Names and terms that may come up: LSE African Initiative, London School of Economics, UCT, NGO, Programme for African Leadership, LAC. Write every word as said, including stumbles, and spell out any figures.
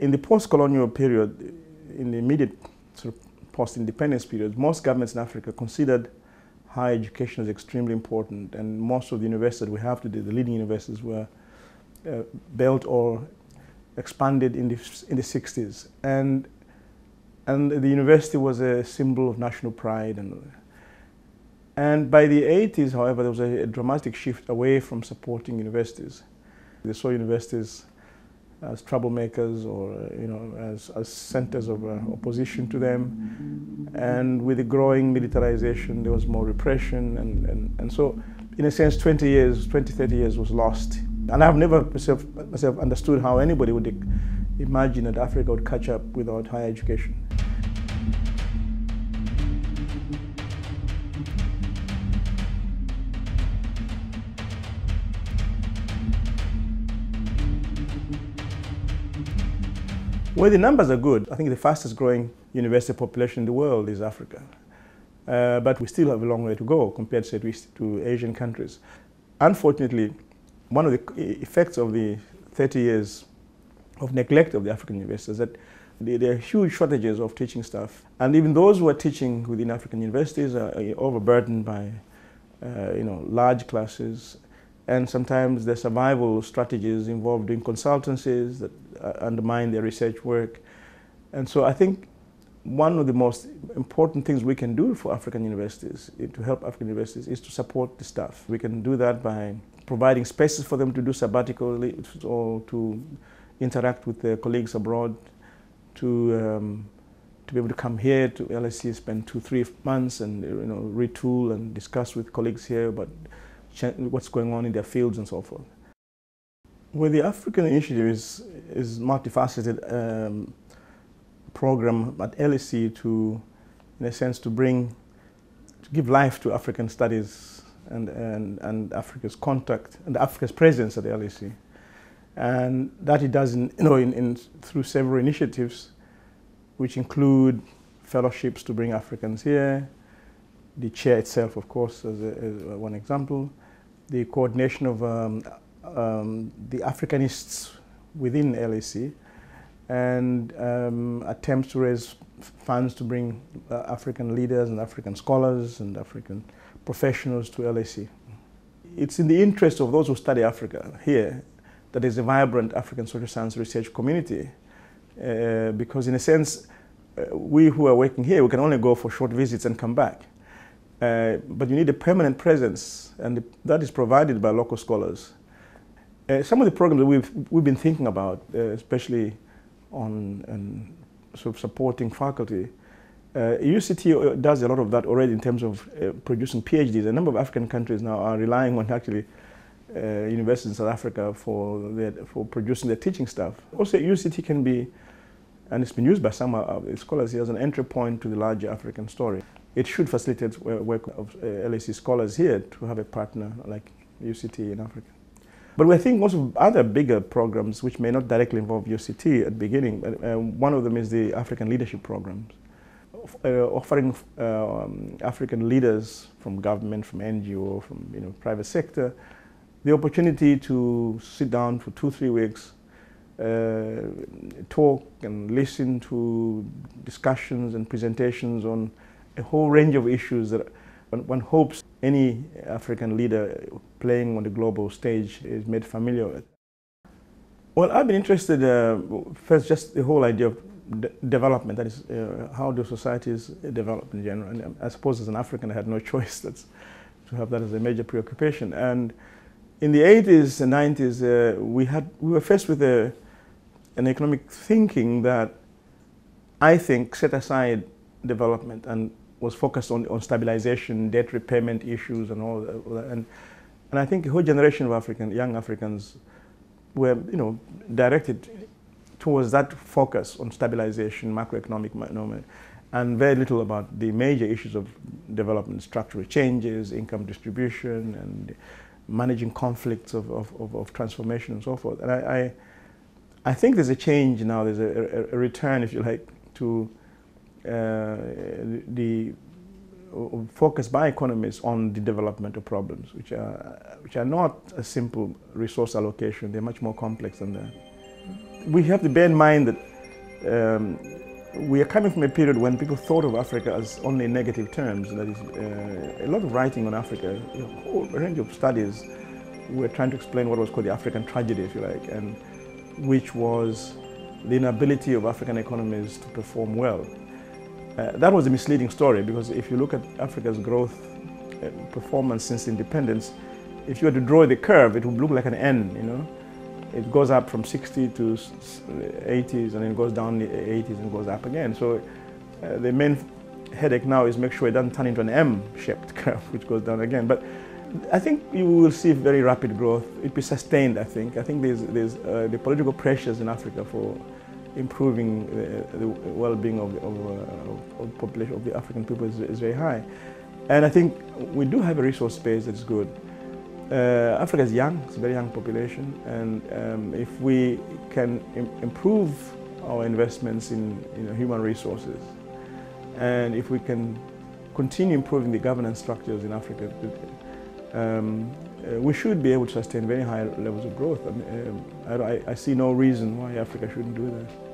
in the post-colonial period, in the immediate sort of post-independence period, most governments in Africa considered higher education as extremely important, and most of the universities that we have today, the leading universities, were uh, built or expanded in the, in the sixties. And, and the university was a symbol of national pride. And, and by the eighties, however, there was a, a dramatic shift away from supporting universities. They saw universities as troublemakers, or you know, as, as centers of uh, opposition to them. And with the growing militarization, there was more repression. And, and, and so, in a sense, twenty years, twenty, thirty years was lost. And I've never myself, myself understood how anybody would imagine that Africa would catch up without higher education. Well, the numbers are good. I think the fastest growing university population in the world is Africa. Uh, but we still have a long way to go compared, say, to, to Asian countries. Unfortunately, one of the effects of the thirty years of neglect of the African universities is that there are huge shortages of teaching staff. And even those who are teaching within African universities are overburdened by uh, you know, large classes. And sometimes the survival strategies involved in consultancies that undermine their research work. And so I think one of the most important things we can do for African universities, to help African universities, is to support the staff. We can do that by providing spaces for them to do sabbaticals or to interact with their colleagues abroad, to, um, to be able to come here to L S E, spend two, three months and you know, retool and discuss with colleagues here about what's going on in their fields and so forth. Well, the African Initiative is is multifaceted um, program at L S E to, in a sense, to bring, to give life to African studies and and and Africa's contact and Africa's presence at L S E, and that it does in, you know in, in through several initiatives, which include fellowships to bring Africans here. The chair itself, of course, as, a, as one example, the coordination of um, um, the Africanists within L A C, and um, attempts to raise funds to bring uh, African leaders and African scholars and African professionals to L A C. It's in the interest of those who study Africa here that there's a vibrant African social science research community, uh, because in a sense, uh, we who are working here, we can only go for short visits and come back. Uh, but you need a permanent presence, and the, that is provided by local scholars. Uh, some of the programs that we've, we've been thinking about, uh, especially on, on sort of supporting faculty, uh, U C T does a lot of that already in terms of uh, producing PhDs. A number of African countries now are relying on actually uh, universities in South Africa for, their, for producing their teaching staff. Also, U C T can be, and it's been used by some of the scholars here, as an entry point to the larger African story. It should facilitate work of L A C scholars here to have a partner like U C T in Africa. But we're thinking also of other bigger programs which may not directly involve U C T at the beginning. One of them is the African Leadership Programs, offering African leaders from government, from N G O, from you know, private sector, the opportunity to sit down for two, three weeks, uh, talk and listen to discussions and presentations on a whole range of issues that one hopes any African leader playing on the global stage is made familiar with. Well, I've been interested, uh, first, just the whole idea of de development, that is, uh, how do societies develop in general? And I suppose as an African, I had no choice that's, to have that as a major preoccupation. And in the eighties and nineties, uh, we, had, we were faced with a, an economic thinking that I think set aside development and was focused on, on stabilization, debt repayment issues and all that. And, and I think a whole generation of African, young Africans were you know, directed towards that focus on stabilization, macroeconomic, and very little about the major issues of development, structural changes, income distribution, and managing conflicts of, of, of, of transformation and so forth. And I, I, I think there's a change now, there's a, a, a return, if you like, to Uh, the uh, focus by economists on the development of problems, which are, which are not a simple resource allocation. They're much more complex than that. we have to bear in mind that um, we are coming from a period when people thought of Africa as only in negative terms. That is, uh, a lot of writing on Africa, a whole range of studies were trying to explain what was called the African tragedy, if you like, and which was the inability of African economies to perform well. Uh, that was a misleading story, because if you look at Africa's growth uh, performance since independence, if you were to draw the curve, it would look like an N, you know. It goes up from sixty to eighties, and then it goes down the eighties and goes up again. So uh, the main headache now is make sure it doesn't turn into an M-shaped curve, which goes down again. But I think you will see very rapid growth. It'll be sustained, I think. I think there's, there's uh, the political pressures in Africa for improving the, the well-being of, of, uh, of the population of the African people is, is very high. And I think we do have a resource base that's good. Uh, Africa is young, it's a very young population, and um, if we can im improve our investments in you know, human resources, and if we can continue improving the governance structures in Africa, um, uh, we should be able to sustain very high levels of growth. I mean, um, I, I see no reason why Africa shouldn't do that.